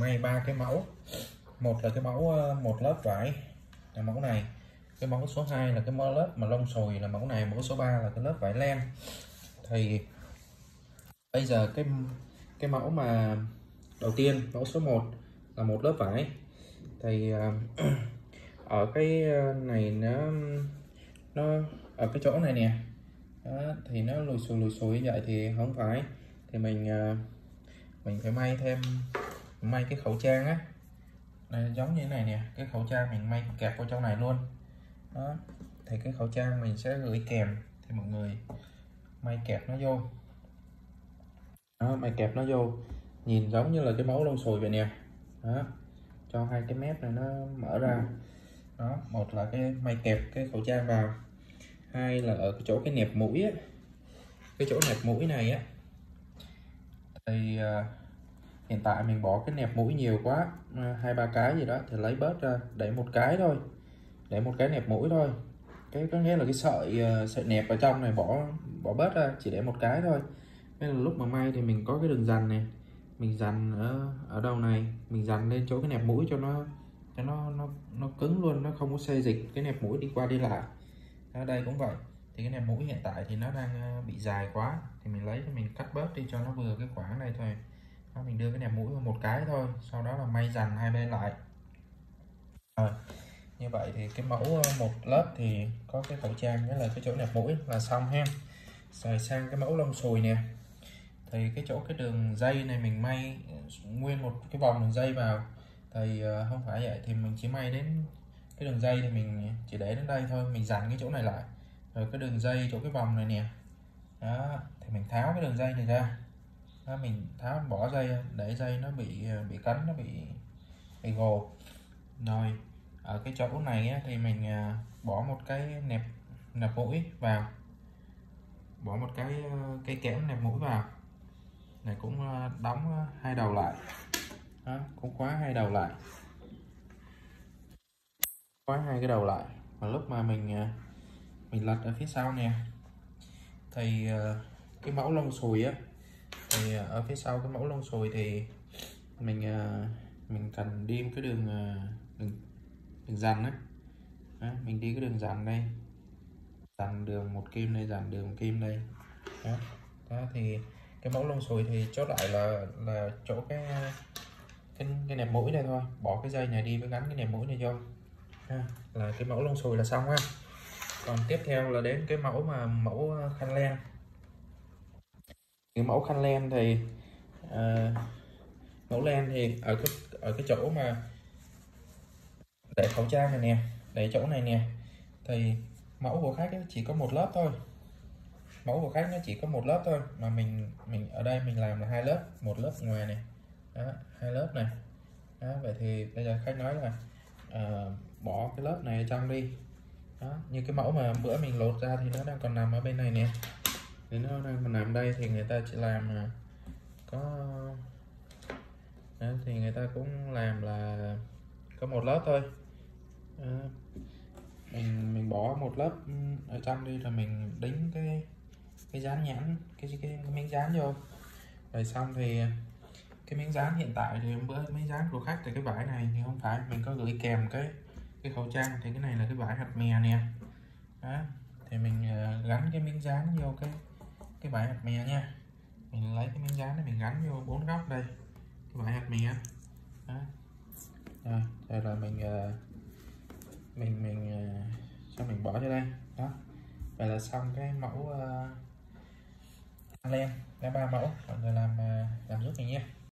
may ba cái mẫu, một là cái mẫu một lớp vải là mẫu này, cái mẫu số 2 là cái lớp mà lông sồi là mẫu này, mẫu số 3 là cái lớp vải len. Thì bây giờ cái mẫu mà đầu tiên, mẫu số 1 là một lớp vải, thì ở cái này nó ở cái chỗ này nè. Đó, thì nó lùi xùi như vậy thì không phải, thì mình phải may thêm, may cái khẩu trang á, giống như thế này nè, cái khẩu trang mình may kẹp vào trong này luôn. Đó, thì cái khẩu trang mình sẽ gửi kèm thì mọi người may kẹp nó vô. Đó, may kẹp nó vô nhìn giống như là cái mẫu lông xùi vậy nè. Đó, cho hai cái mép này nó mở ra. Đó, một là cái may kẹp cái khẩu trang vào, hai là ở cái chỗ cái nẹp mũi á, cái chỗ nẹp mũi này á, thì hiện tại mình bỏ cái nẹp mũi nhiều quá, 2-3 cái gì đó, thì lấy bớt ra để một cái thôi, để một cái nẹp mũi thôi. Cái có nghĩa là cái sợi nẹp ở trong này bỏ bớt ra, chỉ để một cái thôi. Nên là lúc mà may thì mình có cái đường dằn này, mình dằn ở đầu này, mình dằn lên chỗ cái nẹp mũi cho nó cứng luôn, nó không có xê dịch cái nẹp mũi đi qua đi lại. Ở đây cũng vậy, thì cái nẹp mũi hiện tại thì nó đang bị dài quá, thì mình lấy mình cắt bớt đi cho nó vừa cái khoảng này thôi. Đó, mình đưa cái nẹp mũi vào một cái thôi, sau đó là may dằn hai bên lại. Rồi, như vậy thì cái mẫu một lớp thì có cái khẩu trang với là cái chỗ nẹp mũi là xong ha. Rồi sang cái mẫu lông xùi nè, thì cái chỗ cái đường dây này mình may nguyên một cái vòng đường dây vào, thì không phải vậy thì mình chỉ may đến cái đường dây thì mình chỉ để đến đây thôi, mình dàn cái chỗ này lại. Rồi cái đường dây chỗ cái vòng này nè, đó, thì mình tháo cái đường dây này ra. Đó, mình tháo bỏ dây để dây nó bị cắn, nó bị gồ. Rồi ở cái chỗ này á, thì mình bỏ một cái nẹp mũi vào, bỏ một cái kẽm nẹp mũi vào này, cũng đóng hai đầu lại. Đó, cũng khóa hai đầu lại, khóa hai cái đầu lại. Và lúc mà mình lật ở phía sau nè, thì cái mẫu lông xùi á, thì ở phía sau cái mẫu lông xùi thì mình cần đi cái đường dằn á. Đó, mình đi cái đường dằn đây, dằn đường một kim đây, dằn đường kim đây. Đó. Đó, thì cái mẫu lông xùi thì chốt lại là chỗ cái nẹp mũi này thôi, bỏ cái dây này đi với gắn cái nẹp mũi này vô. À, là cái mẫu lông xùi là xong ha. Còn tiếp theo là đến cái mẫu mà mẫu khăn len. Cái mẫu khăn len thì mẫu len thì ở cái chỗ mà để khẩu trang này nè, để chỗ này nè, thì mẫu của khách chỉ có một lớp thôi, mẫu của khách nó chỉ có một lớp thôi, mà mình ở đây mình làm là hai lớp, một lớp ngoài này, đó, hai lớp này. Đó, vậy thì bây giờ khách nói là bỏ cái lớp này ở trong đi. Đó, như cái mẫu mà bữa mình lột ra thì nó đang còn nằm ở bên này nè, thì nó đang còn nằm đây, thì người ta chỉ làm có đó, thì người ta cũng làm là có một lớp thôi. Đó, mình bỏ một lớp ở trong đi, rồi mình đính cái dán nhãn, cái miếng dán vô. Rồi xong thì cái miếng dán hiện tại thì bữa miếng dán của khách thì cái vải này thì không phải, mình có gửi kèm cái khẩu trang, thì cái này là cái vải hạt mè nè. Đó, thì mình gắn cái miếng dán vô cái vải hạt mè nha. Mình lấy cái miếng dán này mình gắn vô bốn góc đây cái vải hạt mè. Đó, rồi mình bỏ vô đây. Đó, vậy là xong cái mẫu len. Đã ba mẫu, mọi người làm giúp mình nha.